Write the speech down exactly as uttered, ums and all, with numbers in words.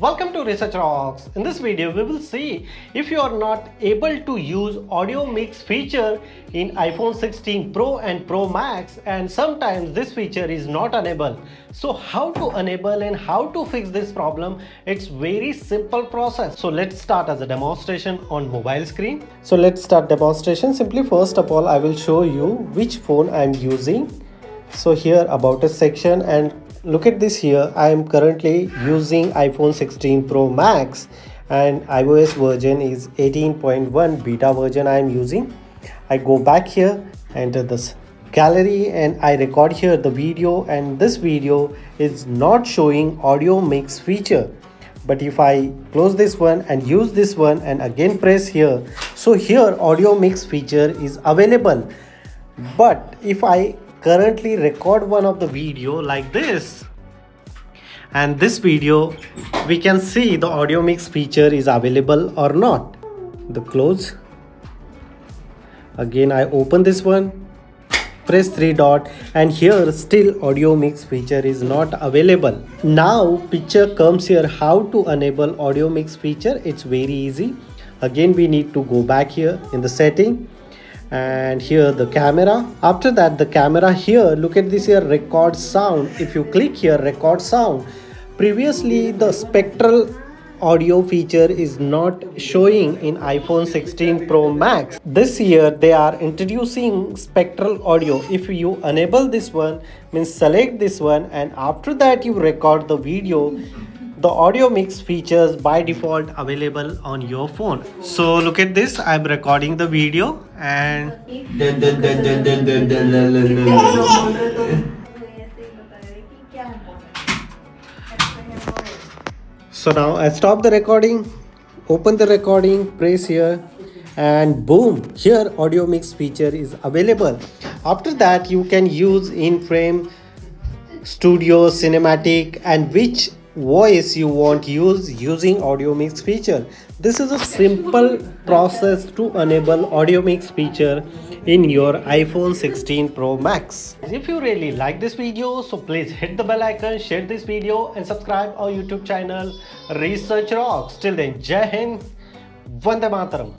Welcome to Research Rocks. In this video we will see if you are not able to use audio mix feature in iPhone sixteen Pro and Pro Max, and sometimes this feature is not enabled. So how to enable and how to fix this problem? It's very simple process. So let's start as a demonstration on mobile screen. So let's start demonstration. Simply first of all I will show you which phone I'm using. So here about a section, and look at this here. I am currently using iPhone sixteen Pro Max and iOS version is eighteen point one beta version I am using. I go back here, enter this gallery, and I record here the video, and this video is not showing audio mix feature. But if I close this one and use this one and again press here, so here audio mix feature is available. But if I currently record one of the video like this, and this video, we can see the audio mix feature is available or not. The close, again I open this one, press three dot, and here still audio mix feature is not available. Now picture comes here, how to enable audio mix feature. It's very easy. Again we need to go back here in the setting, and here the camera. After that the camera here, look at this here, record sound. If you click here record sound, previously the spectral audio feature is not showing in iPhone sixteen Pro Max. This year they are introducing spectral audio. If you enable this one, means select this one, and after that you record the video, the audio mix features by default available on your phone. So look at this, I'm recording the video and so now I stop the recording, open the recording, press here, and boom, here audio mix feature is available. After that you can use in frame, studio, cinematic, and which voice you want use using audio mix feature. This is a simple process to enable audio mix feature in your iPhone sixteen Pro Max. If you really like this video, so please hit the bell icon, share this video, and subscribe our YouTube channel Research Rocks. Till then, Jai Hind, Vande Mataram.